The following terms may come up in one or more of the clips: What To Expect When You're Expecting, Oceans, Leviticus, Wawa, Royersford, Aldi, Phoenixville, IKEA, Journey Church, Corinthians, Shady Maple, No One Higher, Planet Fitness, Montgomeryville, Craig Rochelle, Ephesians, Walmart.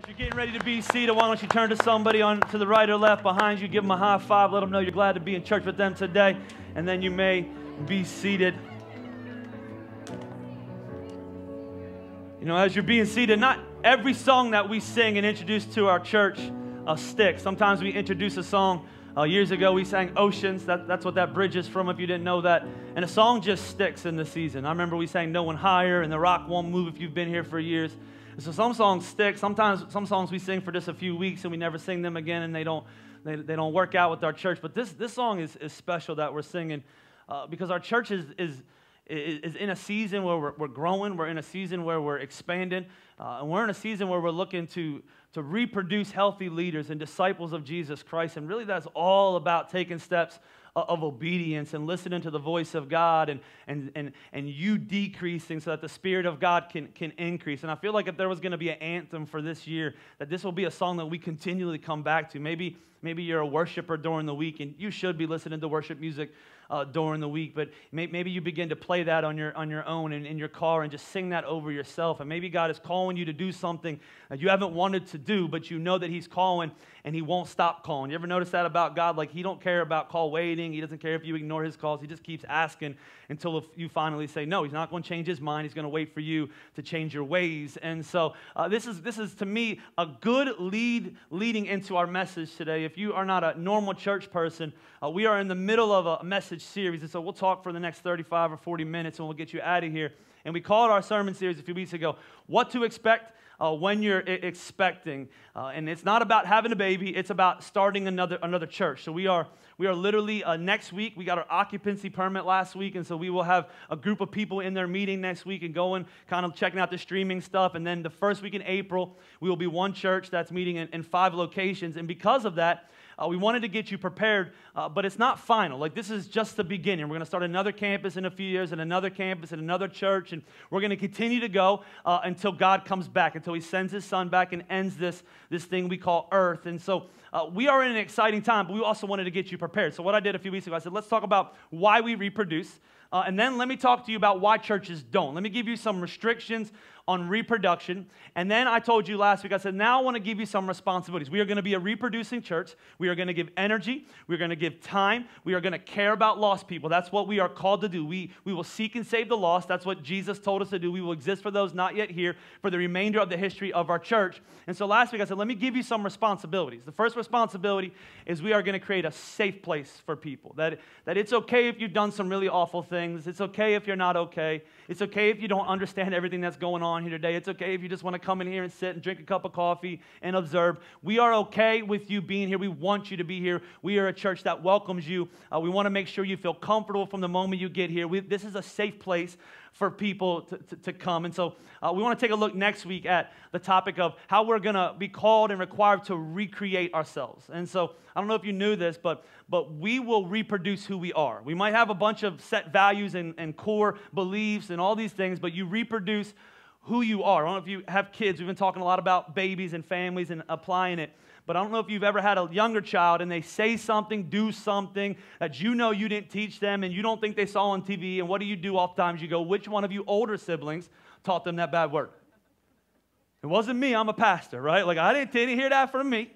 As you're getting ready to be seated, why don't you turn to somebody on to the right or left behind you, give them a high five, let them know you're glad to be in church with them today, and then you may be seated. You know, as you're being seated, not every song that we sing and introduce to our church sticks. Sometimes we introduce a song. Years ago, we sang Oceans. That's what that bridge is from, if you didn't know that. And a song just sticks in the season. I remember we sang No One Higher and The Rock Won't Move if you've been here for years. And so some songs stick. Sometimes some songs we sing for just a few weeks and we never sing them again, and they don't work out with our church. But this song is special that we're singing because our church is in a season where we're growing. We're in a season where we're expanding. And we're in a season where we're looking to reproduce healthy leaders and disciples of Jesus Christ. And really that's all about taking steps of obedience and listening to the voice of God and you decreasing so that the Spirit of God can increase. And I feel like if there was going to be an anthem for this year, that this will be a song that we continually come back to. Maybe you're a worshiper during the week, and you should be listening to worship music during the week, but maybe you begin to play that on your own and in your car and just sing that over yourself. And maybe God is calling you to do something that you haven't wanted to do, but you know that he's calling and he won't stop calling. You ever notice that about God? Like, he don't care about call waiting. He doesn't care if you ignore his calls. He just keeps asking until you finally say no. He's not going to change his mind. He's going to wait for you to change your ways. And so this is to me a good leading into our message today. If you are not a normal church person, we are in the middle of a message series, and so we'll talk for the next 35 or 40 minutes, and we'll get you out of here. And we called our sermon series a few weeks ago, What to Expect When You're Expecting. And it's not about having a baby, it's about starting another church. So we are literally next week, we got our occupancy permit last week, and so we will have a group of people in their meeting next week and going, kind of checking out the streaming stuff. And then the first week in April, we will be one church that's meeting in 5 locations. And because of that, we wanted to get you prepared, but it's not final. Like, this is just the beginning. We're going to start another campus in a few years, and another campus, and another church, and we're going to continue to go until God comes back, until he sends his son back and ends this thing we call earth. And so we are in an exciting time, but we also wanted to get you prepared. So what I did a few weeks ago, I said, let's talk about why we reproduce, and then let me talk to you about why churches don't. Let me give you some restrictions on reproduction. And then I told you last week, I said, now I want to give you some responsibilities. We are going to be a reproducing church. We are going to give energy. We're going to give time. We are going to care about lost people. That's what we are called to do. We will seek and save the lost. That's what Jesus told us to do. We will exist for those not yet here for the remainder of the history of our church. And so last week I said, let me give you some responsibilities. The first responsibility is we are going to create a safe place for people. That it's okay if you've done some really awful things. It's okay if you're not okay. It's okay if you don't understand everything that's going on here today. It's okay if you just want to come in here and sit and drink a cup of coffee and observe. We are okay with you being here. We want you to be here. We are a church that welcomes you. We want to make sure you feel comfortable from the moment you get here. This is a safe place for people to come. And so we want to take a look next week at the topic of how we're going to be called and required to recreate ourselves. And so I don't know if you knew this, but we will reproduce who we are. We might have a bunch of set values and core beliefs and all these things, but you reproduce who you are. I don't know if you have kids. We've been talking a lot about babies and families and applying it, but I don't know if you've ever had a younger child and they say something, do something that you know you didn't teach them and you don't think they saw on TV, and what do you do oftentimes? You go, which one of you older siblings taught them that bad word? It wasn't me. I'm a pastor, right? Like, I didn't hear that from me.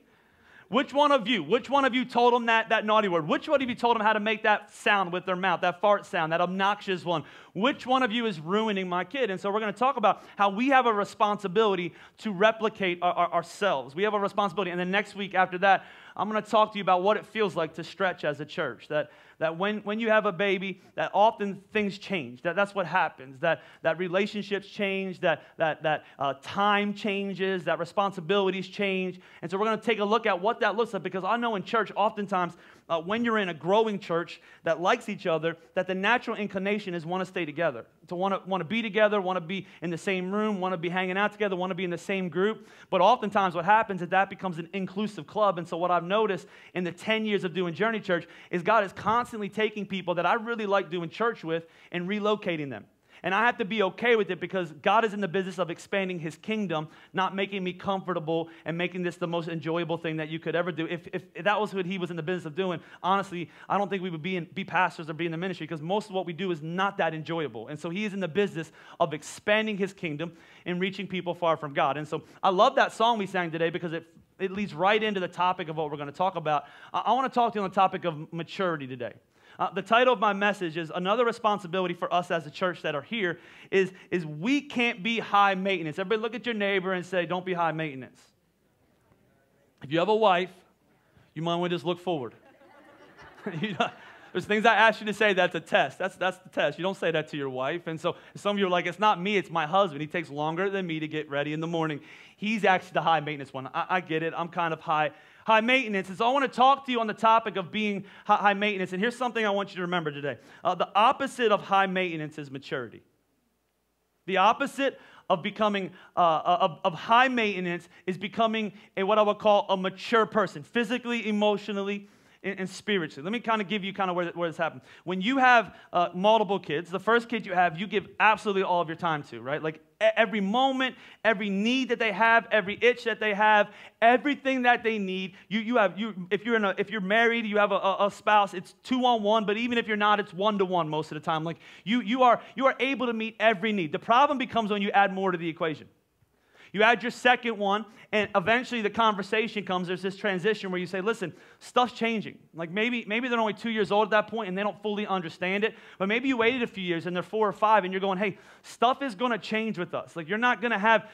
Which one of you told them that naughty word? Which one of you told them how to make that sound with their mouth, that fart sound, that obnoxious one? Which one of you is ruining my kid? And so we're going to talk about how we have a responsibility to replicate ourselves. We have a responsibility. And then next week after that, I'm going to talk to you about what it feels like to stretch as a church, that when you have a baby, that often things change, that's what happens, that relationships change, that time changes, that responsibilities change. And so we're going to take a look at what that looks like, because I know in church oftentimes when you're in a growing church that likes each other, that the natural inclination is want to stay together, to want to be together, want to be in the same room, want to be hanging out together, want to be in the same group. But oftentimes what happens is that becomes an inclusive club. And so what I've noticed in the 10 years of doing Journey Church is God is constantly taking people that I really like doing church with and relocating them. And I have to be okay with it because God is in the business of expanding his kingdom, not making me comfortable and making this the most enjoyable thing that you could ever do. If that was what he was in the business of doing, honestly, I don't think we would be pastors or be in the ministry because most of what we do is not that enjoyable. And so he is in the business of expanding his kingdom and reaching people far from God. And so I love that song we sang today because it leads right into the topic of what we're going to talk about. I want to talk to you on the topic of maturity today. The title of my message is another responsibility for us as a church that are here is we can't be high maintenance. Everybody look at your neighbor and say, don't be high maintenance. If you have a wife, you might want to just look forward. You know, there's things I ask you to say that's a test. That's the test. You don't say that to your wife. And so some of you are like, it's not me, it's my husband. He takes longer than me to get ready in the morning. He's actually the high maintenance one. I get it. I'm kind of high maintenance. And so I want to talk to you on the topic of being high maintenance. And here's something I want you to remember today. The opposite of high maintenance is maturity. The opposite of becoming, of high maintenance is becoming what I would call a mature person, physically, emotionally, and spiritually. Let me kind of give you kind of where this happened. When you have multiple kids, the first kid you have, you give absolutely all of your time to, right? Like every moment, every need that they have, every itch that they have, everything that they need. If you're married, you have a spouse. It's 2-on-1, but even if you're not, it's 1-to-1 most of the time. Like you are able to meet every need. The problem becomes when you add more to the equation. You add your second one, and eventually the conversation comes. There's this transition where you say, listen, stuff's changing. Like maybe they're only 2 years old at that point, and they don't fully understand it. But maybe you waited a few years, and they're 4 or 5, and you're going, hey, stuff is going to change with us. Like you're not going to have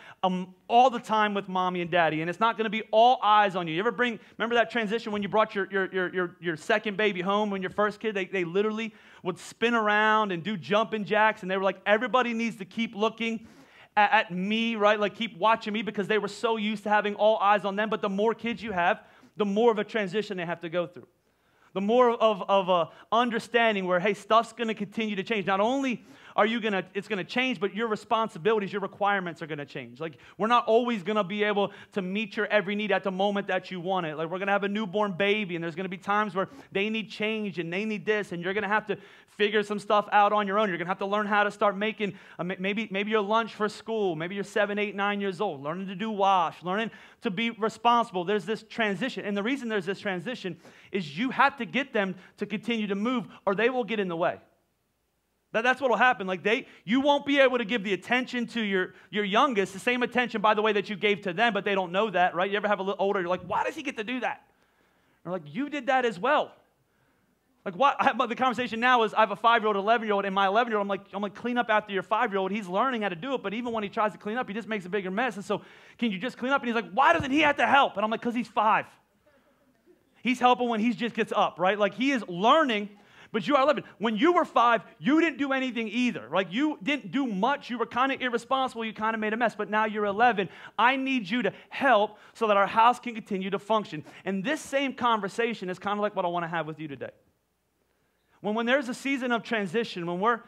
all the time with mommy and daddy, and it's not going to be all eyes on you. You ever remember that transition when you brought your second baby home, when your first kid, they literally would spin around and do jumping jacks, and they were like, everybody needs to keep looking at me, right? Like keep watching me because they were so used to having all eyes on them. But the more kids you have, the more of a transition they have to go through. The more of a understanding where, hey, stuff's going to continue to change. Not only are you going to, it's going to change, but your responsibilities, your requirements are going to change. Like we're not always going to be able to meet your every need at the moment that you want it. Like we're going to have a newborn baby, and there's going to be times where they need change and they need this, and you're going to have to figure some stuff out on your own. You're going to have to learn how to start making maybe your lunch for school. Maybe you're 7, 8, 9 years old, learning to do wash, learning to be responsible. There's this transition, and the reason there's this transition is you have to get them to continue to move, or they will get in the way. That's what will happen. Like you won't be able to give the attention to your youngest, the same attention, by the way, that you gave to them, but they don't know that, right? You ever have a little older, you're like, why does he get to do that? Or like, you did that as well. Like what? The conversation now is I have a 5-year-old, 11-year-old, and my 11-year-old, I'm like, clean up after your 5-year-old. He's learning how to do it, but even when he tries to clean up, he just makes a bigger mess. And so, can you just clean up? And he's like, why doesn't he have to help? And I'm like, because he's 5. He's helping when he just gets up, right? Like he is learning. But you are 11. When you were 5, you didn't do anything either. Like you didn't do much. You were kind of irresponsible. You kind of made a mess. But now you're 11. I need you to help so that our house can continue to function. And this same conversation is kind of like what I want to have with you today. When there's a season of transition, when we're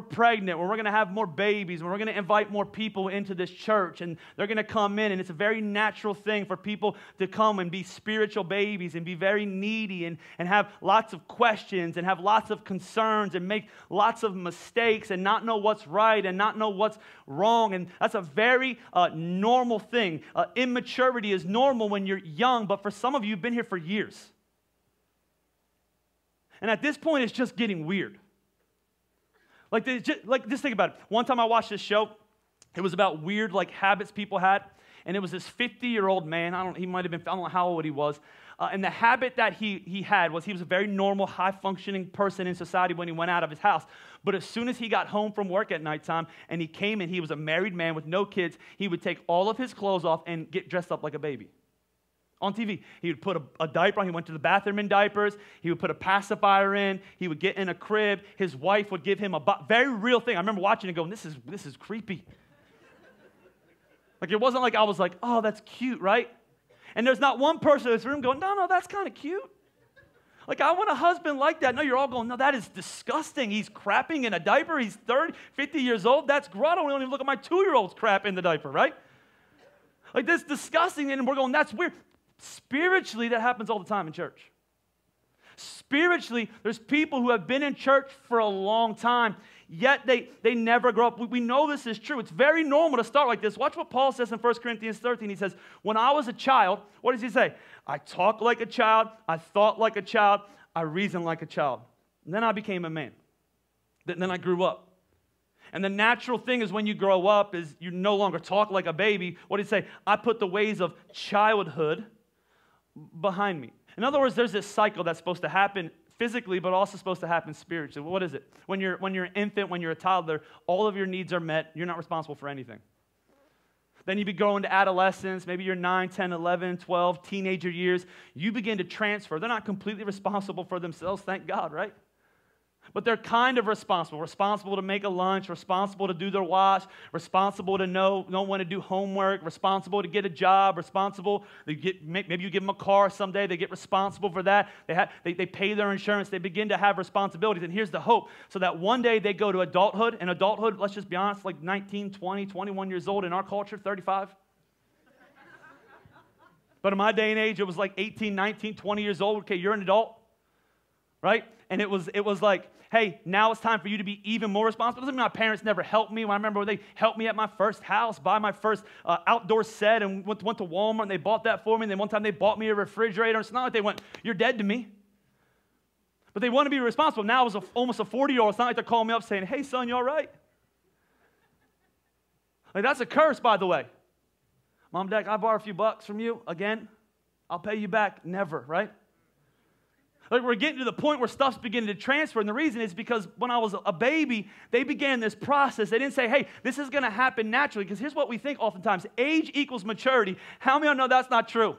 pregnant, when we're going to have more babies, when we're going to invite more people into this church, and they're going to come in, and it's a very natural thing for people to come and be spiritual babies and be very needy and have lots of questions and have lots of concerns and make lots of mistakes and not know what's right and not know what's wrong. And that's a very normal thing. Immaturity is normal when you're young, but for some of you, you've been here for years. And at this point, it's just getting weird. Like, just think about it. One time I watched this show. It was about weird, like, habits people had. And it was this 50-year-old man. I don't know how old he was. And the habit that he had was he was a very normal, high-functioning person in society when he went out of his house. But as soon as he got home from work at nighttime and he came in, he was a married man with no kids, he would take all of his clothes off and get dressed up like a baby. On TV, he would put a diaper on. He went to the bathroom in diapers. He would put a pacifier in. He would get in a crib. His wife would give him a very real thing. I remember watching it going, this is creepy. Like, it wasn't like I was like, oh, that's cute, right? And there's not one person in this room going, no, that's kind of cute. Like, I want a husband like that. No, you're all going, no, that is disgusting. He's crapping in a diaper. He's 30, 50 years old. That's gross. I don't even look at my 2-year-old's crap in the diaper, right? Like, that's disgusting, and we're going, that's weird. Spiritually, that happens all the time in church. Spiritually, there's people who have been in church for a long time, yet they never grow up. We know this is true. It's very normal to start like this. Watch what Paul says in 1 Corinthians 13. He says, when I was a child, what does he say? I talked like a child, I thought like a child, I reasoned like a child. And then I became a man. Then I grew up. And the natural thing is when you grow up is you no longer talk like a baby. What did he say? I put the ways of childhood behind me. In other words, there's this cycle that's supposed to happen physically, but also supposed to happen spiritually. What is it? When you're an infant, when you're a toddler, all of your needs are met. You're not responsible for anything. Then you be going to adolescence. Maybe you're 9, 10, 11, 12, teenager years. You begin to transfer. They're not completely responsible for themselves, thank God, right? But they're kind of responsible. Responsible to make a lunch, responsible to do their wash, responsible to know when to do homework, responsible to get a job, responsible. Maybe you give them a car someday. They get responsible for that. They pay their insurance. They begin to have responsibilities. And here's the hope. So that one day they go to adulthood. And adulthood, let's just be honest, like 19, 20, 21 years old. In our culture, 35. But in my day and age, it was like 18, 19, 20 years old. Okay, you're an adult. Right? And it was like, hey, now it's time for you to be even more responsible. My parents never helped me. I remember when they helped me at my first house, buy my first outdoor set, and went to Walmart, and they bought that for me. And then one time they bought me a refrigerator. It's not like they went, you're dead to me. But they want to be responsible. Now I was almost a 40-year-old. It's not like they're calling me up saying, hey, son, you all right? Like, that's a curse, by the way. Mom, Dad, I borrow a few bucks from you again. I'll pay you back. Never, right? Like, we're getting to the point where stuff's beginning to transfer, and the reason is because when I was a baby, they began this process. They didn't say, hey, this is going to happen naturally, because here's what we think oftentimes. Age equals maturity. How many of you know that's not true?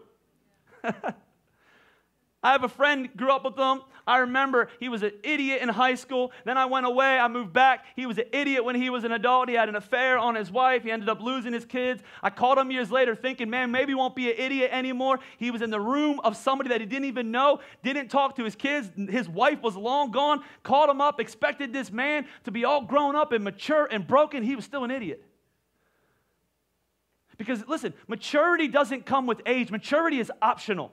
I have a friend, grew up with them. I remember he was an idiot in high school. Then I went away. I moved back. He was an idiot when he was an adult. He had an affair on his wife. He ended up losing his kids. I called him years later thinking, man, maybe he won't be an idiot anymore. He was in the room of somebody that he didn't even know, didn't talk to his kids. His wife was long gone. Called him up, expected this man to be all grown up and mature and broken. He was still an idiot. Because, listen, maturity doesn't come with age. Maturity is optional.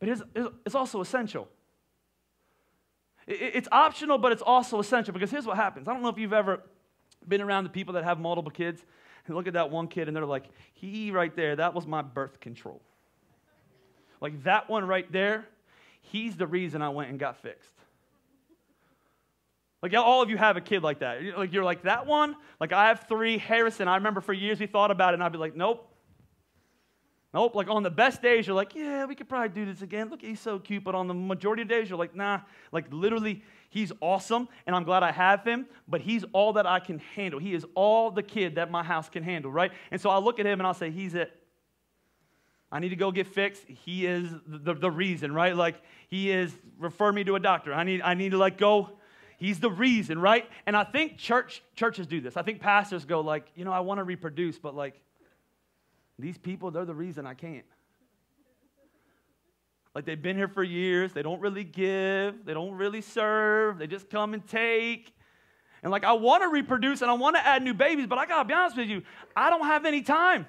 But it's also essential. It's optional, but it's also essential, because here's what happens. I don't know if you've ever been around the people that have multiple kids and look at that one kid and they're like, he right there, that was my birth control. Like, that one right there, he's the reason I went and got fixed. Like, all of you have a kid like that. Like, you're like, that one? Like, I have 3. Harrison, I remember for years we thought about it, and I'd be like, nope. Nope, like on the best days, you're like, yeah, we could probably do this again. Look, he's so cute. But on the majority of days, you're like, nah, like literally, he's awesome, and I'm glad I have him, but he's all that I can handle. He is all the kid that my house can handle, right? And so I look at him, and I'll say, he's it. I need to go get fixed. He is the reason, right? Like, he is, refer me to a doctor. I need to, like, go. He's the reason, right? And I think churches do this. I think pastors go, like, you know, I want to reproduce, but, like, these people, they're the reason I can't. Like, they've been here for years. They don't really give. They don't really serve. They just come and take. And, like, I want to reproduce, and I want to add new babies, but I got to be honest with you, I don't have any time.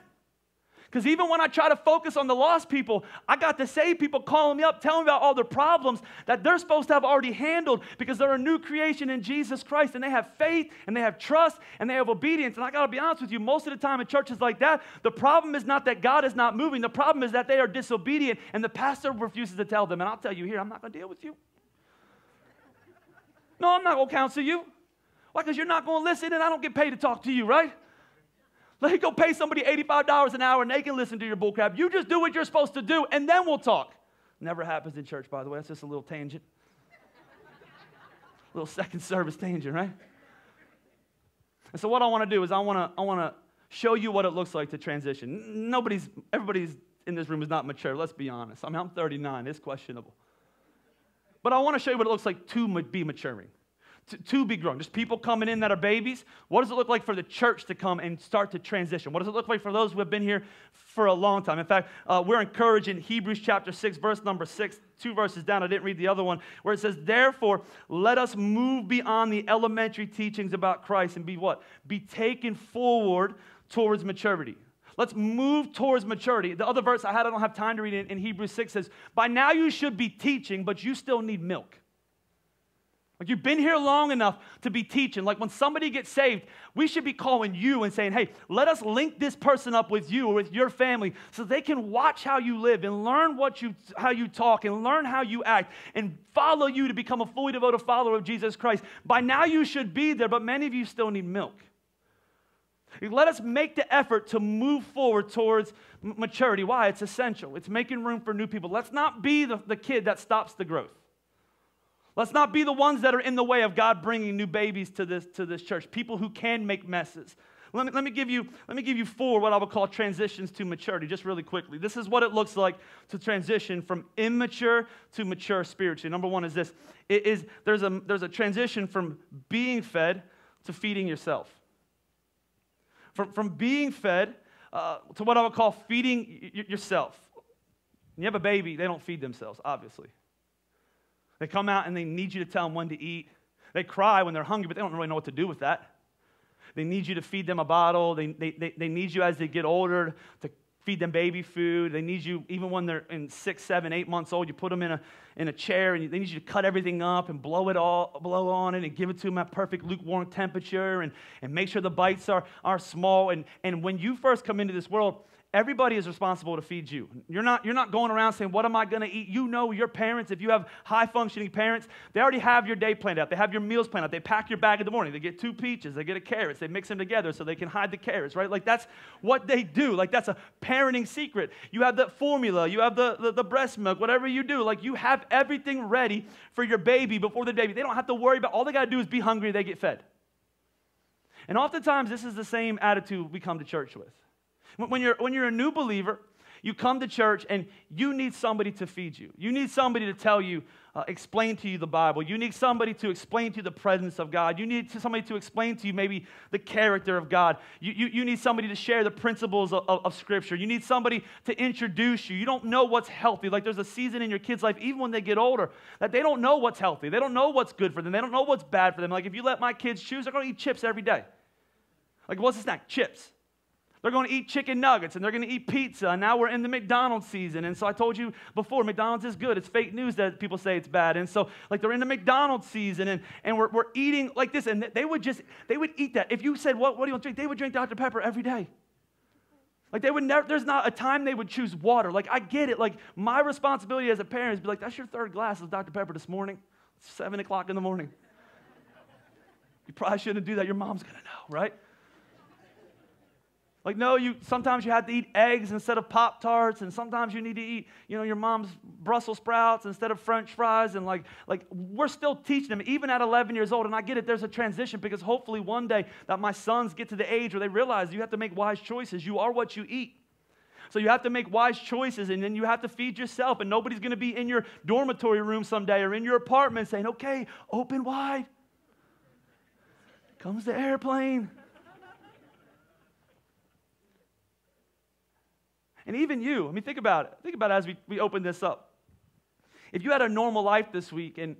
Because even when I try to focus on the lost people, I got the saved people calling me up, telling me about all their problems that they're supposed to have already handled, because they're a new creation in Jesus Christ, and they have faith, and they have trust, and they have obedience. And I got to be honest with you, most of the time in churches like that, the problem is not that God is not moving. The problem is that they are disobedient, and the pastor refuses to tell them. And I'll tell you here, I'm not going to deal with you. No, I'm not going to counsel you. Why? Because you're not going to listen, and I don't get paid to talk to you, right? Let me go pay somebody $85 an hour, and they can listen to your bullcrap. You just do what you're supposed to do, and then we'll talk. Never happens in church, by the way. That's just a little tangent. A little second service tangent, right? And so what I want to do is I want to show you what it looks like to transition. Everybody's in this room is not mature. Let's be honest. I mean, I'm 39. It's questionable. But I want to show you what it looks like to be maturing. To be grown. Just people coming in that are babies. What does it look like for the church to come and start to transition? What does it look like for those who have been here for a long time? In fact, we're encouraged in Hebrews chapter 6, verse number 6, 2 verses down. I didn't read the other one, where it says, therefore, let us move beyond the elementary teachings about Christ and be what? Be taken forward towards maturity. Let's move towards maturity. The other verse I don't have time to read in Hebrews 6 says, by now you should be teaching, but you still need milk. Like, you've been here long enough to be teaching. Like, when somebody gets saved, we should be calling you and saying, hey, let us link this person up with you or with your family so they can watch how you live and learn how you talk and learn how you act and follow you to become a fully devoted follower of Jesus Christ. By now you should be there, but many of you still need milk. Let us make the effort to move forward towards maturity. Why? It's essential. It's making room for new people. Let's not be the kid that stops the growth. Let's not be the ones that are in the way of God bringing new babies to this church, people who can make messes. Let me give you four what I would call transitions to maturity, just really quickly. This is what it looks like to transition from immature to mature spiritually. Number one is this. There's a transition from being fed to feeding yourself. From being fed to what I would call feeding yourself. When you have a baby, they don't feed themselves, obviously. They come out and they need you to tell them when to eat. They cry when they're hungry, but they don't really know what to do with that. They need you to feed them a bottle. They need you as they get older to feed them baby food. They need you even when they're in 6, 7, 8 months old. You put them in a chair and they need you to cut everything up and blow on it and give it to them at perfect lukewarm temperature and make sure the bites are small. And when you first come into this world, everybody is responsible to feed you. You're not going around saying, what am I going to eat? You know your parents, if you have high-functioning parents, they already have your day planned out. They have your meals planned out. They pack your bag in the morning. They get 2 peaches. They get a carrot. They mix them together so they can hide the carrots, right? Like, that's what they do. Like, that's a parenting secret. You have the formula. You have the breast milk, whatever you do. Like, you have everything ready for your baby before the baby. They don't have to worry about it. All they got to do is be hungry. They get fed. And oftentimes, this is the same attitude we come to church with. When you're a new believer, you come to church and you need somebody to feed you. You need somebody to tell you, explain to you the Bible. You need somebody to explain to you the presence of God. You need somebody to explain to you maybe the character of God. You need somebody to share the principles of Scripture. You need somebody to introduce you. You don't know what's healthy. Like, there's a season in your kid's life, even when they get older, that they don't know what's healthy. They don't know what's good for them. They don't know what's bad for them. Like, if you let my kids choose, they're going to eat chips every day. Like, what's the snack? Chips. They're going to eat chicken nuggets, and they're going to eat pizza, and now we're in the McDonald's season. And so I told you before, McDonald's is good. It's fake news that people say it's bad. And so, like, they're in the McDonald's season, and we're eating like this, and they would eat that. If you said, what do you want to drink? They would drink Dr. Pepper every day. Like, they would never, there's not a time they would choose water. Like, I get it. Like, my responsibility as a parent is to be like, that's your 3rd glass of Dr. Pepper this morning. It's 7 o'clock in the morning. You probably shouldn't do that. Your mom's going to know, right? Like, no, sometimes you have to eat eggs instead of Pop-Tarts, and sometimes you need to eat, your mom's Brussels sprouts instead of French fries, and like we're still teaching them, even at 11 years old, and I get it, there's a transition, because hopefully one day that my sons get to the age where they realize you have to make wise choices. You are what you eat. So you have to make wise choices, and then you have to feed yourself, and nobody's going to be in your dormitory room someday or in your apartment saying, okay, open wide. Comes the airplane. And even you, I mean, think about it. Think about it as we open this up. If you had a normal life this week and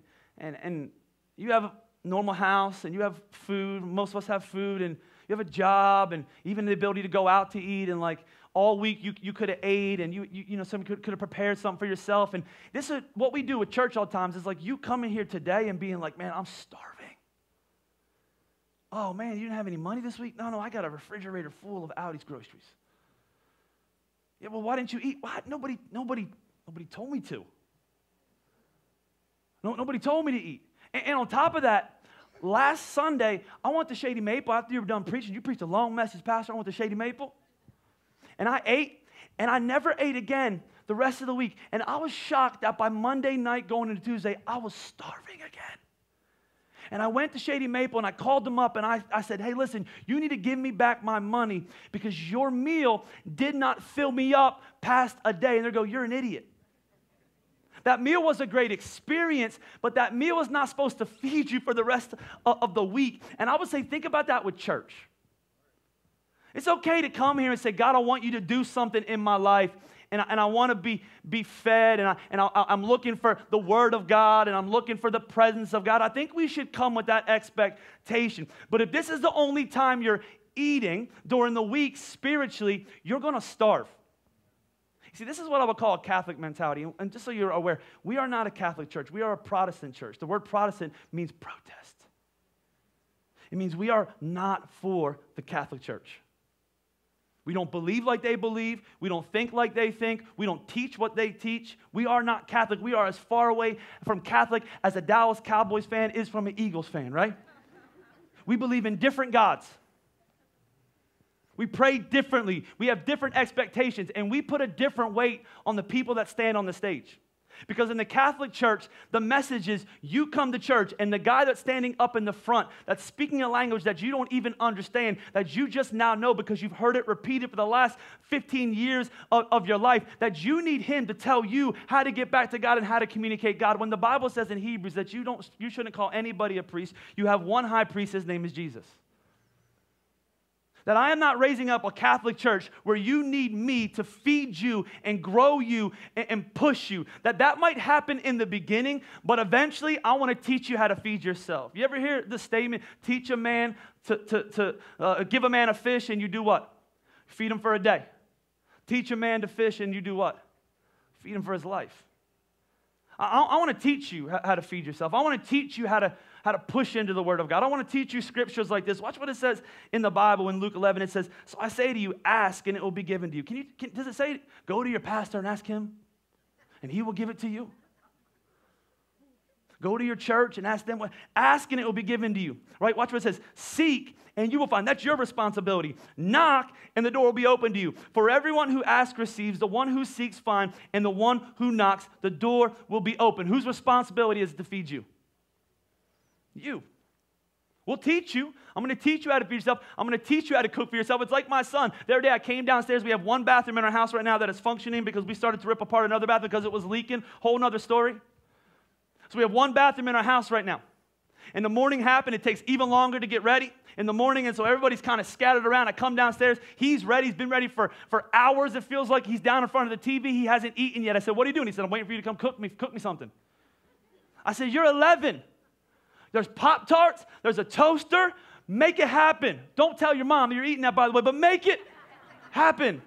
you have a normal house and you have food, most of us have food, and you have a job and even the ability to go out to eat, and like all week you could have ate and you could have prepared something for yourself. And this is what we do with church all the times is like you coming here today and being like, man, I'm starving. Oh, man, you didn't have any money this week? No, I got a refrigerator full of Aldi's groceries. Yeah, well, why didn't you eat? Why? Nobody told me to. Nobody told me to eat. And on top of that, last Sunday, I went to Shady Maple. After you were done preaching, you preached a long message, Pastor. I went to Shady Maple, and I ate, and I never ate again the rest of the week. And I was shocked that by Monday night going into Tuesday, I was starving again. And I went to Shady Maple, and I called them up, and I said, hey, listen, you need to give me back my money because your meal did not fill me up past a day. And they go, you're an idiot. That meal was a great experience, but that meal was not supposed to feed you for the rest of the week. And I would say, think about that with church. It's okay to come here and say, God, I want you to do something in my life. And I want to be fed, and I'm looking for the Word of God, and I'm looking for the presence of God. I think we should come with that expectation. But if this is the only time you're eating during the week spiritually, you're going to starve. See, this is what I would call a Catholic mentality. And just so you're aware, we are not a Catholic church. We are a Protestant church. The word Protestant means protest. It means we are not for the Catholic church. We don't believe like they believe. We don't think like they think. We don't teach what they teach. We are not Catholic. We are as far away from Catholic as a Dallas Cowboys fan is from an Eagles fan, right? We believe in different gods. We pray differently. We have different expectations, and we put a different weight on the people that stand on the stage. Because in the Catholic Church, the message is you come to church, and the guy that's standing up in the front, that's speaking a language that you don't even understand, that you just now know because you've heard it repeated for the last 15 years of your life, that you need him to tell you how to get back to God and how to communicate God. When the Bible says in Hebrews that you shouldn't call anybody a priest, you have one high priest, his name is Jesus. That I am not raising up a Catholic church where you need me to feed you and grow you and push you. That might happen in the beginning, but eventually I want to teach you how to feed yourself. You ever hear the statement, teach a man to give a man a fish and you do what? Feed him for a day. Teach a man to fish and you do what? Feed him for his life. I want to teach you how to feed yourself. I want to teach you how to push into the Word of God. I want to teach you scriptures like this. Watch what it says in the Bible in Luke 11. It says, so I say to you, ask and it will be given to you. Does it say, go to your pastor and ask him and he will give it to you? Go to your church and ask them what? Ask and it will be given to you. Right? Watch what it says. Seek and you will find. That's your responsibility. Knock and the door will be open to you. For everyone who asks receives, the one who seeks finds, and the one who knocks, the door will be open. Whose responsibility is it to feed you? You. We'll teach you. I'm going to teach you how to feed yourself. I'm going to teach you how to cook for yourself. It's like my son. The other day I came downstairs. We have one bathroom in our house right now that is functioning because we started to rip apart another bathroom because it was leaking. Whole nother story. So we have one bathroom in our house right now. And the morning happened. It takes even longer to get ready in the morning. And so everybody's kind of scattered around. I come downstairs. He's ready. He's been ready for hours. It feels like he's down in front of the TV. He hasn't eaten yet. I said, what are you doing? He said, I'm waiting for you to come cook me something. I said, you're 11. There's Pop-Tarts. There's a toaster. Make it happen. Don't tell your mom you're eating that, by the way, but make it happen.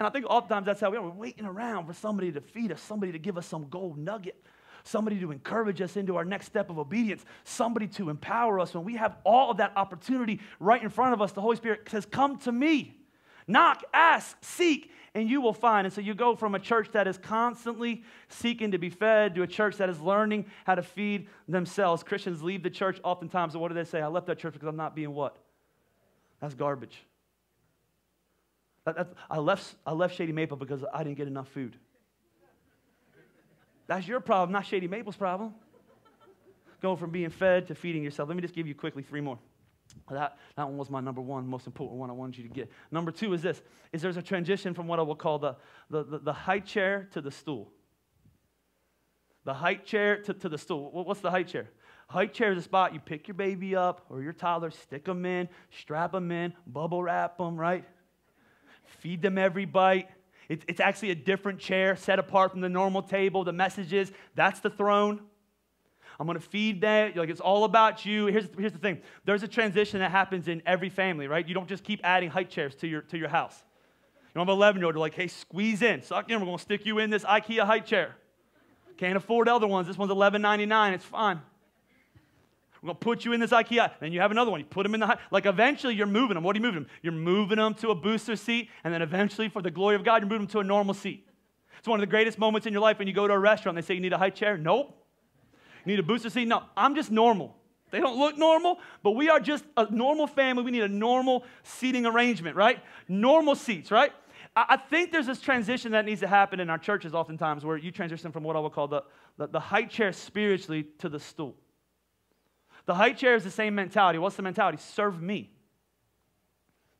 And I think oftentimes that's how we are. We're waiting around for somebody to feed us, somebody to give us some gold nugget, somebody to encourage us into our next step of obedience, somebody to empower us. When we have all of that opportunity right in front of us, the Holy Spirit says, come to me. Knock, ask, seek, and you will find. And so you go from a church that is constantly seeking to be fed to a church that is learning how to feed themselves. Christians leave the church oftentimes, and what do they say? I left that church because I'm not being what? That's garbage. I left Shady Maple because I didn't get enough food. That's your problem, not Shady Maple's problem. Going from being fed to feeding yourself. Let me just give you quickly three more. That one was my number one, most important one I wanted you to get. Number two is this, is there's a transition from what I will call the high chair to the stool. The high chair to the stool. What's the high chair? High chair is a spot you pick your baby up or your toddler, stick them in, strap them in, bubble wrap them, right? Feed them every bite. It's actually a different chair set apart from the normal table. The message is, that's the throne. I'm going to feed that. Like, it's all about you. Here's the thing. There's a transition that happens in every family, right? You don't just keep adding height chairs to your house. You don't have an 11-year-old. You're like, hey, squeeze in. Suck in. We're going to stick you in this IKEA height chair. Can't afford other ones. This one's $11.99. It's fine. We're going to put you in this IKEA. Then you have another one. You put them in the height. Like, eventually, you're moving them. What are you moving them? You're moving them to a booster seat, and then eventually, for the glory of God, you're moving them to a normal seat. It's one of the greatest moments in your life when you go to a restaurant. They say, you need a height chair? Nope. Need a booster seat? No, I'm just normal. They don't look normal, but we are just a normal family. We need a normal seating arrangement, right? Normal seats, right? I think there's this transition that needs to happen in our churches oftentimes where you transition from what I would call the high chair spiritually to the stool. The high chair is the same mentality. What's the mentality? Serve me.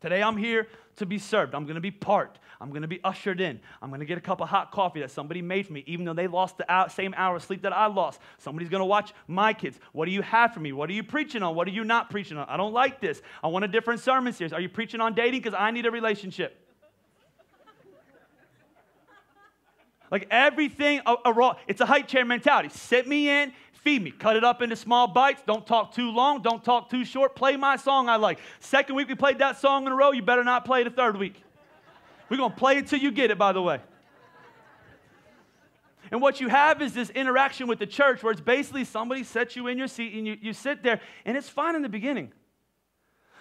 Today I'm here to be served. I'm going to be part. I'm going to be ushered in. I'm going to get a cup of hot coffee that somebody made for me, even though they lost the same hour of sleep that I lost. Somebody's going to watch my kids. What do you have for me? What are you preaching on? What are you not preaching on? I don't like this. I want a different sermon series. Are you preaching on dating? Because I need a relationship. Like everything, it's a height chair mentality. Sit me in. Feed me. Cut it up into small bites. Don't talk too long. Don't talk too short. Play my song I like. Second week we played that song in a row. You better not play the third week. We're going to play it till you get it, by the way. And what you have is this interaction with the church where it's basically somebody sets you in your seat and you sit there, and it's fine in the beginning.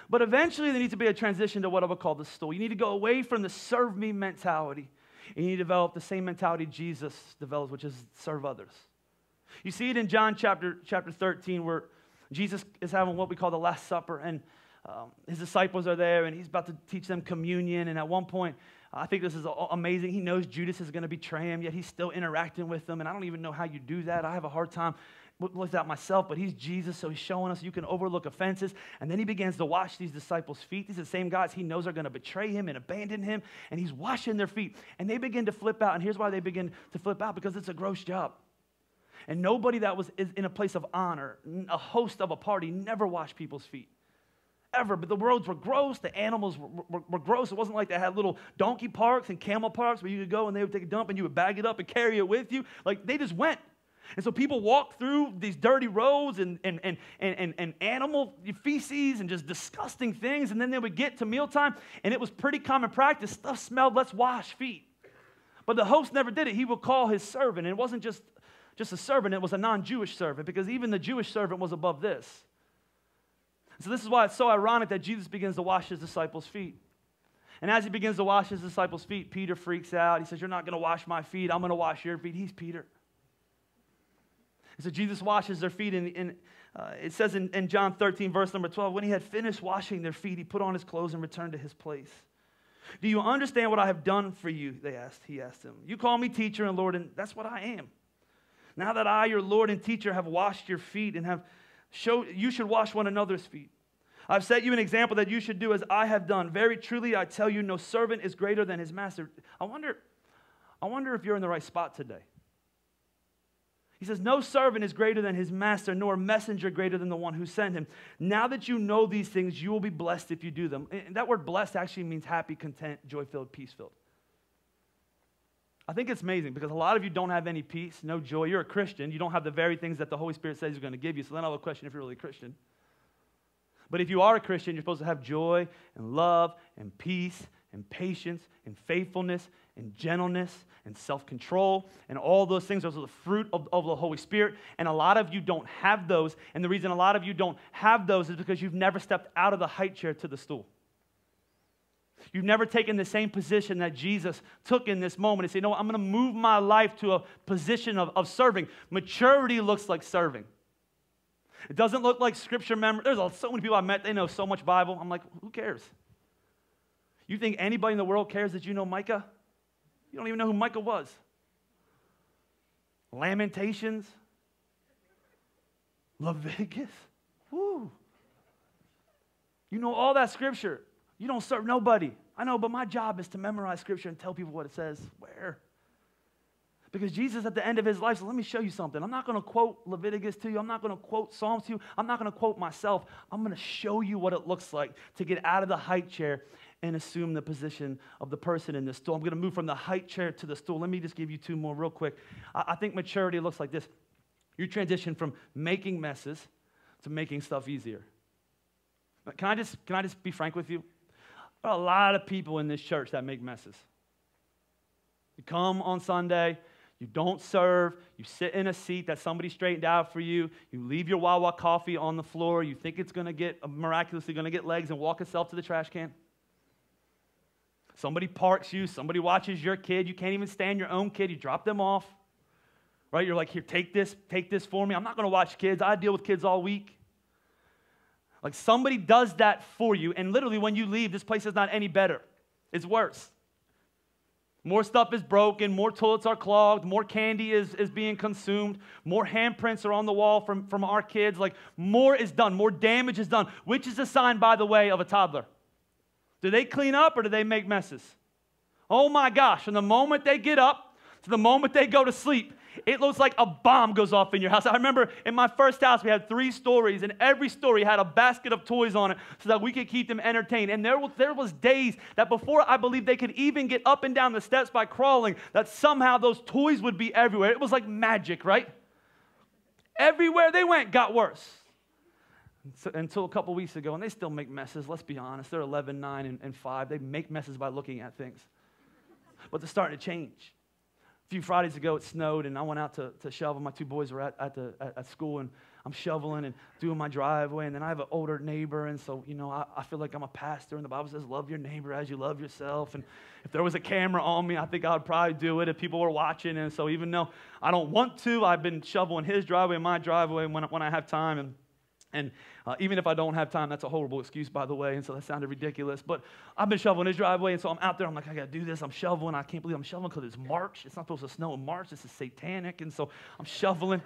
But eventually there needs to be a transition to what I would call the stool. You need to go away from the serve me mentality, and you need to develop the same mentality Jesus develops, which is serve others. You see it in John chapter 13 where Jesus is having what we call the Last Supper, and his disciples are there, and he's about to teach them communion, and at one point, I think this is amazing. He knows Judas is going to betray him, yet he's still interacting with them. And I don't even know how you do that. I have a hard time with that myself, but he's Jesus, so he's showing us you can overlook offenses. And then he begins to wash these disciples' feet. These are the same guys he knows are going to betray him and abandon him, and he's washing their feet. And they begin to flip out, and here's why they begin to flip out, because it's a gross job. And nobody that was in a place of honor, a host of a party, never washed people's feet. Ever, but the roads were gross, the animals were gross. It wasn't like they had little donkey parks and camel parks where you could go and they would take a dump and you would bag it up and carry it with you. Like, they just went. And so people walked through these dirty roads and animal feces and just disgusting things, and then they would get to mealtime, and it was pretty common practice. Stuff smelled, let's wash feet. But the host never did it. He would call his servant, and it wasn't just a servant, it was a non-Jewish servant, because even the Jewish servant was above this. So this is why it's so ironic that Jesus begins to wash his disciples' feet. And as he begins to wash his disciples' feet, Peter freaks out. He says, you're not going to wash my feet. I'm going to wash your feet. He's Peter. And so Jesus washes their feet. And it says in John 13, verse number 12, when he had finished washing their feet, he put on his clothes and returned to his place. Do you understand what I have done for you? He asked them. You call me teacher and Lord, and that's what I am. Now that I, your Lord and teacher, have washed your feet and have... you should wash one another's feet. I've set you an example that you should do as I have done. Very truly, I tell you, no servant is greater than his master. I wonder if you're in the right spot today. He says, no servant is greater than his master, nor a messenger greater than the one who sent him. Now that you know these things, you will be blessed if you do them. And that word blessed actually means happy, content, joy-filled, peace-filled. I think it's amazing because a lot of you don't have any peace, no joy. You're a Christian. You don't have the very things that the Holy Spirit says he's going to give you. So then I'll question if you're really a Christian. But if you are a Christian, you're supposed to have joy and love and peace and patience and faithfulness and gentleness and self-control and all those things. Those are the fruit of the Holy Spirit. And a lot of you don't have those. And the reason a lot of you don't have those is because you've never stepped out of the high chair to the stool. You've never taken the same position that Jesus took in this moment and say, no, I'm going to move my life to a position of serving. Maturity looks like serving. It doesn't look like scripture memory. There's so many people I met, they know so much Bible. I'm like, who cares? You think anybody in the world cares that you know Micah? You don't even know who Micah was. Lamentations. Leviticus. Woo. You know all that scripture. You don't serve nobody. I know, but my job is to memorize Scripture and tell people what it says. Where? Because Jesus at the end of his life said, let me show you something. I'm not going to quote Leviticus to you. I'm not going to quote Psalms to you. I'm not going to quote myself. I'm going to show you what it looks like to get out of the high chair and assume the position of the person in the stool. I'm going to move from the high chair to the stool. Let me just give you two more real quick. I think maturity looks like this. You transition from making messes to making stuff easier. Can I just be frank with you? There are a lot of people in this church that make messes. You come on Sunday, you don't serve, you sit in a seat that somebody straightened out for you, you leave your Wawa coffee on the floor, you think it's going to get, miraculously going to get legs and walk itself to the trash can. Somebody parks you, somebody watches your kid, you can't even stand your own kid, you drop them off, right? You're like, here, take this for me. I'm not going to watch kids, I deal with kids all week. Like somebody does that for you, and literally when you leave, this place is not any better. It's worse. More stuff is broken, more toilets are clogged, more candy is being consumed, more handprints are on the wall from our kids. Like more is done, more damage is done, which is a sign, by the way, of a toddler. Do they clean up or do they make messes? Oh my gosh, from the moment they get up to the moment they go to sleep, it looks like a bomb goes off in your house. I remember in my first house, we had 3 stories, and every story had a basket of toys on it so that we could keep them entertained. And there was days that before I believed they could even get up and down the steps by crawling, that somehow those toys would be everywhere. It was like magic, right? Everywhere they went got worse. So, until a couple weeks ago, and they still make messes. Let's be honest. They're 11, 9, and 5. They make messes by looking at things. but they're starting to change. A few Fridays ago, it snowed, and I went out to shovel. My two boys were at school, and I'm shoveling and doing my driveway, and then I have an older neighbor, and so, you know, I feel like I'm a pastor, and the Bible says, love your neighbor as you love yourself, and if there was a camera on me, I think I would probably do it if people were watching, and so even though I don't want to, I've been shoveling his driveway and my driveway when I have time, and even if I don't have time, that's a horrible excuse, by the way, and so that sounded ridiculous, but I've been shoveling his driveway, and so I'm out there, I'm like, I gotta do this, I'm shoveling, I can't believe I'm shoveling, because it's March, it's not supposed to snow in March, this is satanic, and so I'm shoveling,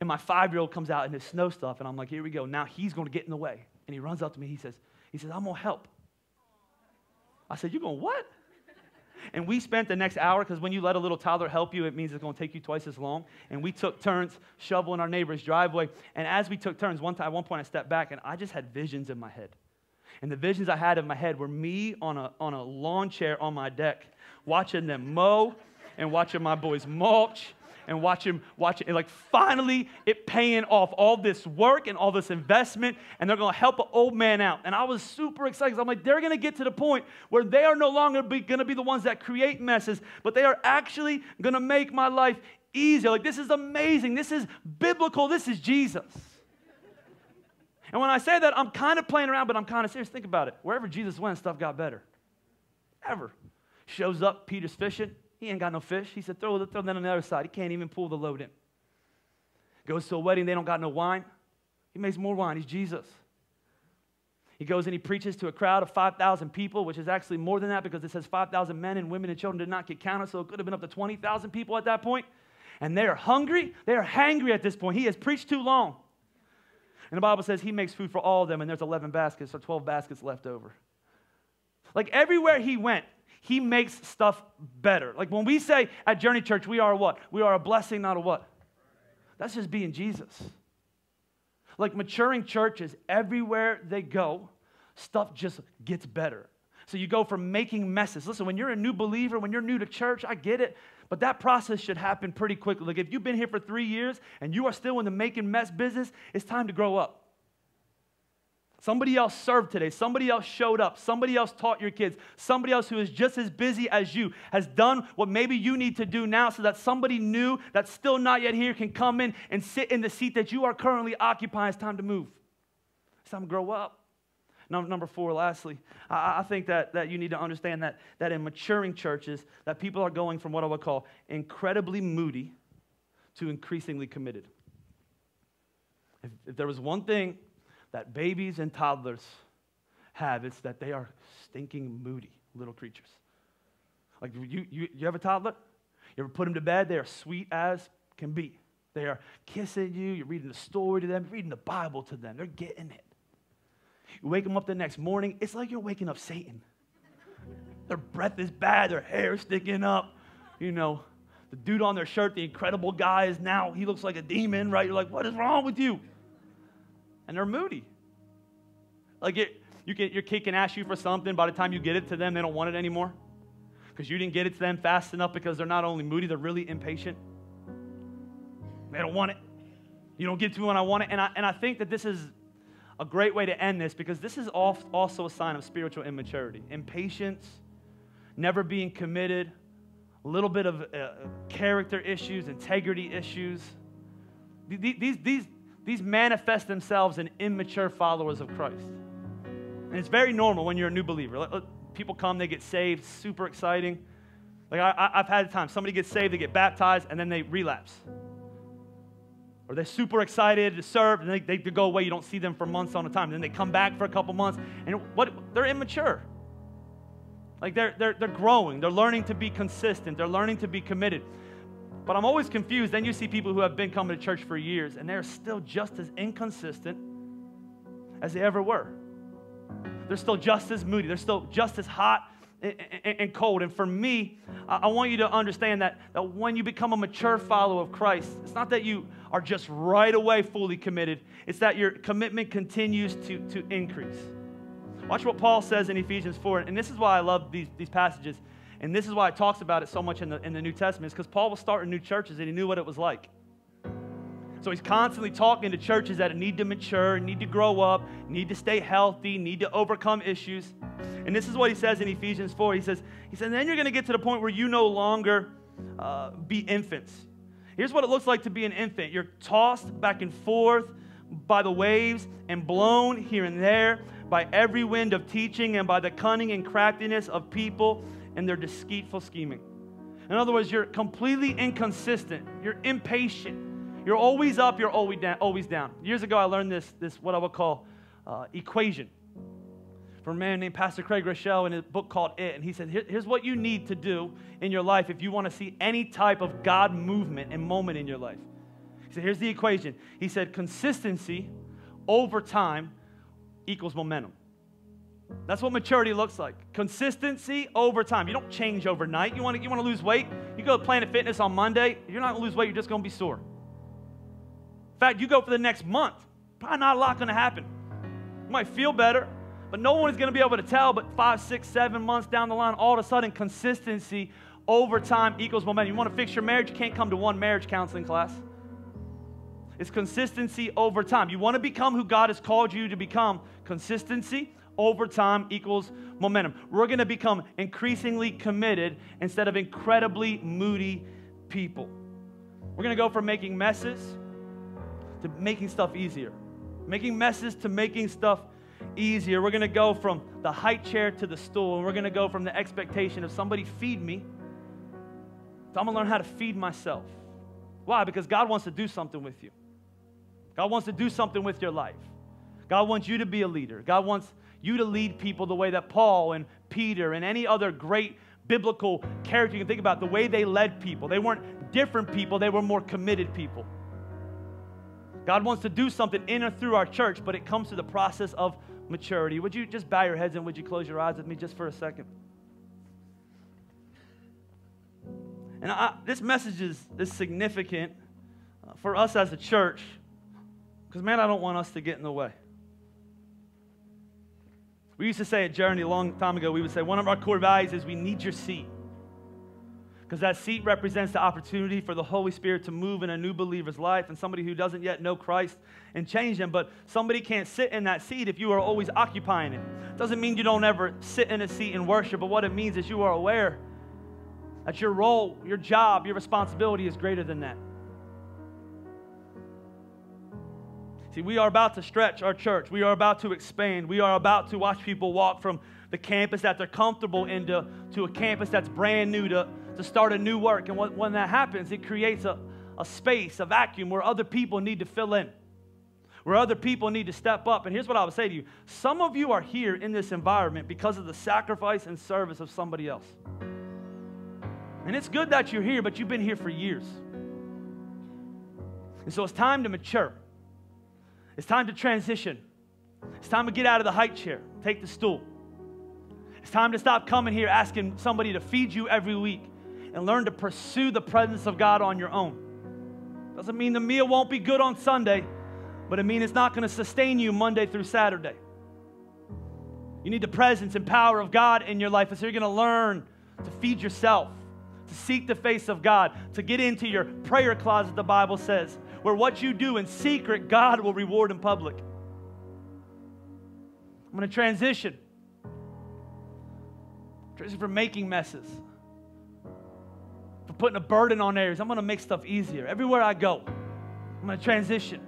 and my 5-year-old comes out in his snow stuff, and I'm like, here we go, now he's gonna get in the way, and he runs up to me, he says, I'm gonna help. I said, you gonna what? And we spent the next hour, because when you let a little toddler help you, it means it's going to take you twice as long. And we took turns shoveling our neighbor's driveway. And as we took turns, at one point I stepped back, and I just had visions in my head. And the visions I had in my head were me on a lawn chair on my deck, watching them mow and watching my boys mulch. And watch him, like finally it paying off all this work and all this investment, and they're going to help an old man out. And I was super excited because I'm like, they're going to get to the point where they are no longer going to be the ones that create messes, but they are actually going to make my life easier. Like, this is amazing. This is biblical. This is Jesus. And when I say that, I'm kind of playing around, but I'm kind of serious. Think about it. Wherever Jesus went, stuff got better. Ever. Shows up, Peter's fishing. He ain't got no fish. He said, throw that on the other side. He can't even pull the load in. Goes to a wedding. They don't got no wine. He makes more wine. He's Jesus. He goes and he preaches to a crowd of 5,000 people, which is actually more than that because it says 5,000 men and women and children did not get counted, so it could have been up to 20,000 people at that point. And they are hungry. They are hangry at this point. He has preached too long. And the Bible says he makes food for all of them, and there's 11 baskets or 12 baskets left over. Like, everywhere he went, he makes stuff better. Like, when we say at Journey Church, we are what? We are a blessing, not a what? That's just being Jesus. Like, maturing churches, everywhere they go, stuff just gets better. So you go from making messes. Listen, when you're a new believer, when you're new to church, I get it. But that process should happen pretty quickly. Like, if you've been here for 3 years and you are still in the making mess business, it's time to grow up. Somebody else served today. Somebody else showed up. Somebody else taught your kids. Somebody else who is just as busy as you has done what maybe you need to do now so that somebody new that's still not yet here can come in and sit in the seat that you are currently occupying. It's time to move. It's time to grow up. Number four, lastly, I think that you need to understand that in maturing churches, that people are going from what I would call incredibly moody to increasingly committed. If there was one thing that babies and toddlers have, it's that they are stinking moody little creatures. Like, you have a toddler? You ever put them to bed? They are sweet as can be. They are kissing you. You're reading the story to them. You're reading the Bible to them. They're getting it. You wake them up the next morning. It's like you're waking up Satan. Their breath is bad. Their hair is sticking up. You know, the dude on their shirt, the incredible guy, is now, he looks like a demon, right? You're like, what is wrong with you? And they're moody. Like, your kid can ask you for something. By the time you get it to them, they don't want it anymore. Because you didn't get it to them fast enough, because they're not only moody, they're really impatient. They don't want it. You don't get to me when I want it. And I think that this is a great way to end this, because this is also a sign of spiritual immaturity. Impatience, never being committed, a little bit of character issues, integrity issues. These manifest themselves in immature followers of Christ. And it's very normal when you're a new believer. People come, they get saved, super exciting. Like, I've had a time. Somebody gets saved, they get baptized, and then they relapse. Or they're super excited to serve, and they go away. You don't see them for months on a time. Then they come back for a couple months, and they're immature. Like, they're growing. They're learning to be consistent. They're learning to be committed. But I'm always confused. Then you see people who have been coming to church for years, and they're still just as inconsistent as they ever were. They're still just as moody. They're still just as hot and cold. And for me, I want you to understand that when you become a mature follower of Christ, it's not that you are just right away fully committed. It's that your commitment continues to increase. Watch what Paul says in Ephesians 4. And this is why I love these passages. And this is why it talks about it so much in the New Testament, is because Paul was starting new churches and he knew what it was like. So he's constantly talking to churches that need to mature, need to grow up, need to stay healthy, need to overcome issues. And this is what he says in Ephesians 4. He says, then you're going to get to the point where you no longer be infants. Here's what it looks like to be an infant. You're tossed back and forth by the waves and blown here and there by every wind of teaching and by the cunning and craftiness of people and their deceitful scheming. In other words, you're completely inconsistent. You're impatient. You're always up. You're always down. Years ago, I learned this what I would call equation from a man named Pastor Craig Rochelle in his book called It. And he said, here's what you need to do in your life if you want to see any type of God movement and moment in your life. He said, here's the equation. He said, consistency over time equals momentum. That's what maturity looks like. Consistency over time. You don't change overnight. You want to lose weight? You go to Planet Fitness on Monday, you're not going to lose weight. You're just going to be sore. In fact, you go for the next month, probably not a lot going to happen. You might feel better, but no one is going to be able to tell. But 5, 6, 7 months down the line, all of a sudden, consistency over time equals momentum. You want to fix your marriage? You can't come to one marriage counseling class. It's consistency over time. You want to become who God has called you to become. Consistency over time equals momentum. We're going to become increasingly committed instead of incredibly moody people. We're going to go from making messes to making stuff easier. We're going to go from the high chair to the stool, and we're going to go from the expectation of somebody feed me to I'm going to learn how to feed myself. Why? Because God wants to do something with you. God wants to do something with your life. God wants you to be a leader. God wants you to lead people the way that Paul and Peter and any other great biblical character you can think about, the way they led people. They weren't different people. They were more committed people. God wants to do something in or through our church, but it comes through the process of maturity. Would you just bow your heads and would you close your eyes with me just for a second? And this message is significant for us as a church, because, man, I don't want us to get in the way. We used to say at Journey a long time ago, we would say one of our core values is we need your seat, because that seat represents the opportunity for the Holy Spirit to move in a new believer's life and somebody who doesn't yet know Christ and change them. But somebody can't sit in that seat if you are always occupying it. Doesn't mean you don't ever sit in a seat and worship, but what it means is you are aware that your role, your job, your responsibility is greater than that. See, we are about to stretch our church. We are about to expand. We are about to watch people walk from the campus that they're comfortable in to a campus that's brand new to start a new work. And when that happens, it creates a space, a vacuum where other people need to fill in, where other people need to step up. And here's what I would say to you. Some of you are here in this environment because of the sacrifice and service of somebody else. And it's good that you're here, but you've been here for years. And so it's time to mature. It's time to transition. It's time to get out of the high chair, take the stool. It's time to stop coming here asking somebody to feed you every week and learn to pursue the presence of God on your own. Doesn't mean the meal won't be good on Sunday, but it means it's not going to sustain you Monday through Saturday. You need the presence and power of God in your life, and so you're going to learn to feed yourself, to seek the face of God, to get into your prayer closet, the Bible says, where what you do in secret, God will reward in public. I'm going to transition from making messes, for putting a burden on areas. I'm going to make stuff easier. Everywhere I go, I'm going to transition.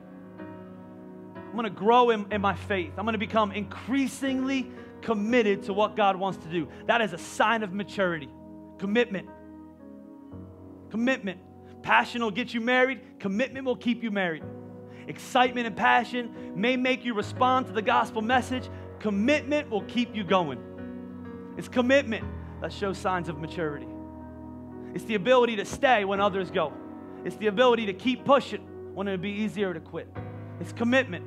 I'm going to grow in my faith. I'm going to become increasingly committed to what God wants to do. That is a sign of maturity, commitment. Passion will get you married. Commitment will keep you married. Excitement and passion may make you respond to the gospel message. Commitment will keep you going. It's commitment that shows signs of maturity. It's the ability to stay when others go. It's the ability to keep pushing when it would be easier to quit. It's commitment.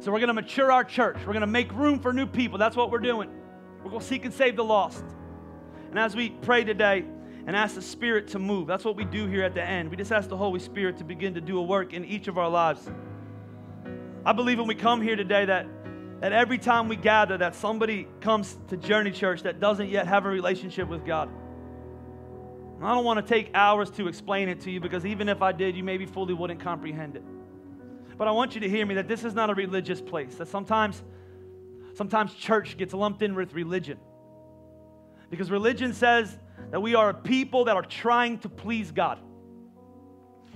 So we're going to mature our church. We're going to make room for new people. That's what we're doing. We're going to seek and save the lost. And as we pray today, and ask the Spirit to move. That's what we do here at the end. We just ask the Holy Spirit to begin to do a work in each of our lives. I believe when we come here today that every time we gather that somebody comes to Journey Church that doesn't yet have a relationship with God. And I don't want to take hours to explain it to you, because even if I did, you maybe fully wouldn't comprehend it. But I want you to hear me, that this is not a religious place. That sometimes church gets lumped in with religion. Because religion says that we are a people that are trying to please God.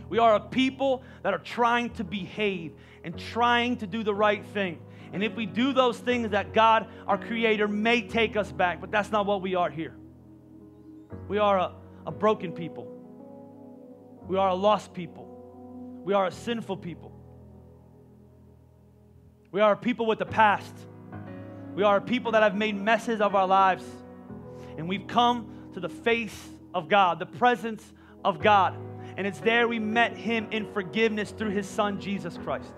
We are a people that are trying to behave and trying to do the right thing. And if we do those things, that God, our Creator, may take us back. But that's not what we are here. We are a broken people. We are a lost people. We are a sinful people. We are a people with a past. We are a people that have made messes of our lives. And we've come to the face of God, the presence of God. And it's there we met Him in forgiveness through His Son, Jesus Christ.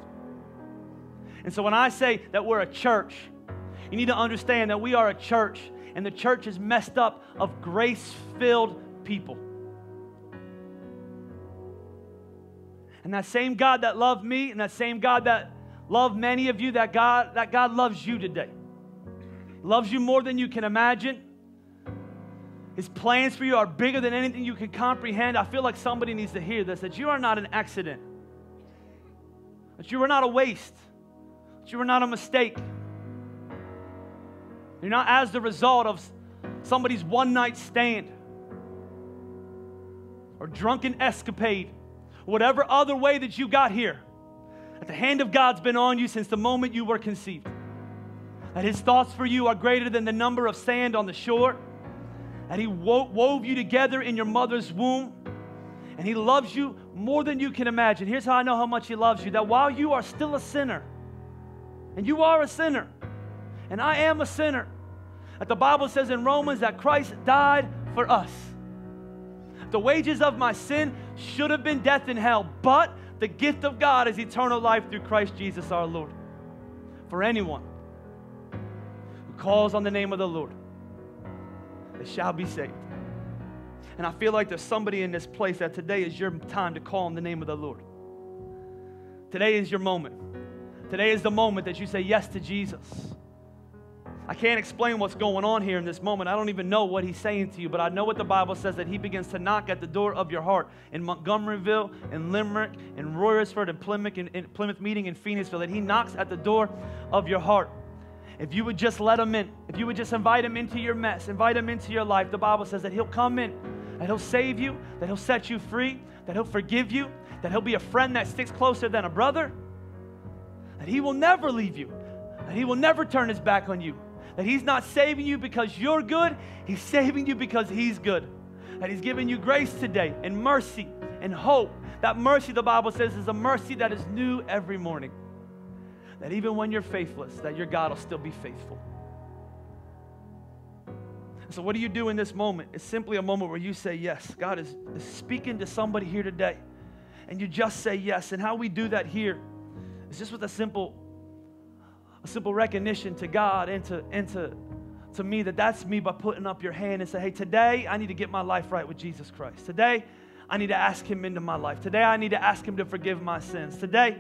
And so when I say that we're a church, you need to understand that we are a church, and the church is messed up of grace-filled people. And that same God that loved me, and that same God that loved many of you, that God loves you today. Loves you more than you can imagine. His plans for you are bigger than anything you can comprehend. I feel like somebody needs to hear this, that you are not an accident, that you are not a waste, that you are not a mistake. You're not as the result of somebody's one-night stand or drunken escapade, whatever other way that you got here, that the hand of God's been on you since the moment you were conceived, that His thoughts for you are greater than the number of sand on the shore, and He wove you together in your mother's womb. And He loves you more than you can imagine. Here's how I know how much He loves you. That while you are still a sinner, and you are a sinner, and I am a sinner, that the Bible says in Romans that Christ died for us. The wages of my sin should have been death and hell, but the gift of God is eternal life through Christ Jesus our Lord. For anyone who calls on the name of the Lord, they shall be saved. And I feel like there's somebody in this place that today is your time to call on the name of the Lord. Today is your moment. Today is the moment that you say yes to Jesus. I can't explain what's going on here in this moment. I don't even know what He's saying to you, but I know what the Bible says, that He begins to knock at the door of your heart in Montgomeryville, in Limerick, in Royersford, in Plymouth, in Plymouth Meeting, in Phoenixville, that He knocks at the door of your heart. If you would just let Him in, if you would just invite Him into your mess, invite Him into your life, the Bible says that He'll come in, that He'll save you, that He'll set you free, that He'll forgive you, that He'll be a friend that sticks closer than a brother, that He will never leave you, that He will never turn His back on you, that He's not saving you because you're good, He's saving you because He's good, that He's giving you grace today and mercy and hope. That mercy, the Bible says, is a mercy that is new every morning. That even when you're faithless, that your God will still be faithful. So what do you do in this moment? It's simply a moment where you say yes. God is speaking to somebody here today, and you just say yes. And how we do that here is just with a simple recognition to God and to me that that's me, by putting up your hand and say, hey, today I need to get my life right with Jesus Christ. Today I need to ask Him into my life. Today I need to ask Him to forgive my sins. Today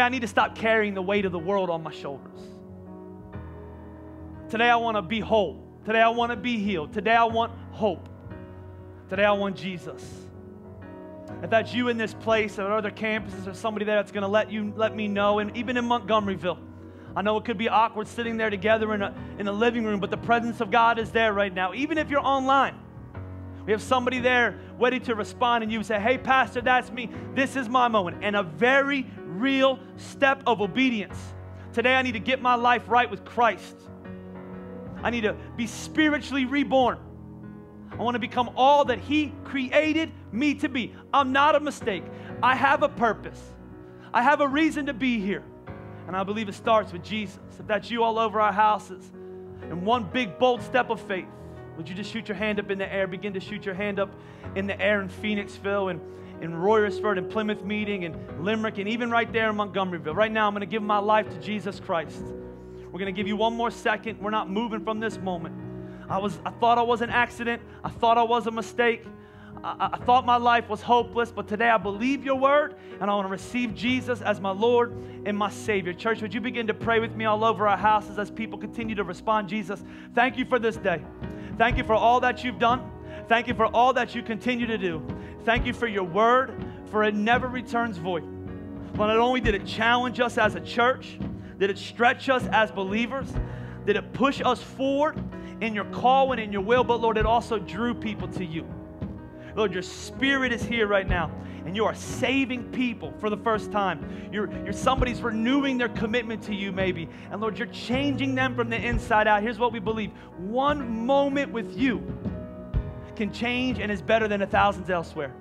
I need to stop carrying the weight of the world on my shoulders. Today I want to be whole. Today I want to be healed. Today I want hope. Today I want Jesus. If that's you in this place or other campuses or somebody there that's going to let me know, and even in Montgomeryville, I know it could be awkward sitting there together in a living room, but the presence of God is there right now. Even if you're online, we have somebody there ready to respond, and you say, hey, Pastor, that's me. This is my moment. And a very real step of obedience. Today I need to get my life right with Christ. I need to be spiritually reborn. I want to become all that He created me to be. I'm not a mistake. I have a purpose. I have a reason to be here. And I believe it starts with Jesus. If that's you all over our houses, in one big bold step of faith, would you just shoot your hand up in the air? Begin to shoot your hand up in the air in Phoenixville and in Royersford and Plymouth Meeting and Limerick and even right there in Montgomeryville. Right now, I'm going to give my life to Jesus Christ. We're going to give you one more second. We're not moving from this moment. I thought I was an accident. I thought I was a mistake. I thought my life was hopeless, but today I believe your word, and I want to receive Jesus as my Lord and my Savior. Church, would you begin to pray with me all over our houses as people continue to respond? Jesus, thank you for this day. Thank you for all that you've done. Thank you for all that you continue to do. Thank you for your word, for it never returns void. But not only did it challenge us as a church, did it stretch us as believers, did it push us forward in your call and in your will, but Lord, it also drew people to you. Lord, your spirit is here right now, and you are saving people for the first time. Somebody's renewing their commitment to you maybe, and Lord, you're changing them from the inside out. Here's what we believe. One moment with you can change and is better than 1,000 elsewhere.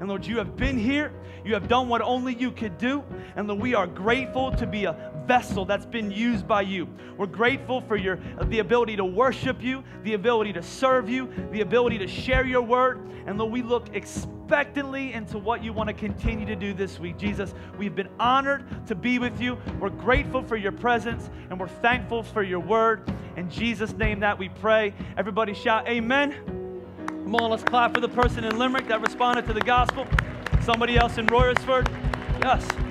And Lord, you have been here. You have done what only you could do. And Lord, we are grateful to be a vessel that's been used by you. We're grateful for the ability to worship you, the ability to serve you, the ability to share your word. And Lord, we look expectantly into what you want to continue to do this week. Jesus, we've been honored to be with you. We're grateful for your presence, and we're thankful for your word. In Jesus' name that we pray. Everybody shout amen. Come on, let's clap for the person in Limerick that responded to the gospel. Somebody else in Royersford. Yes.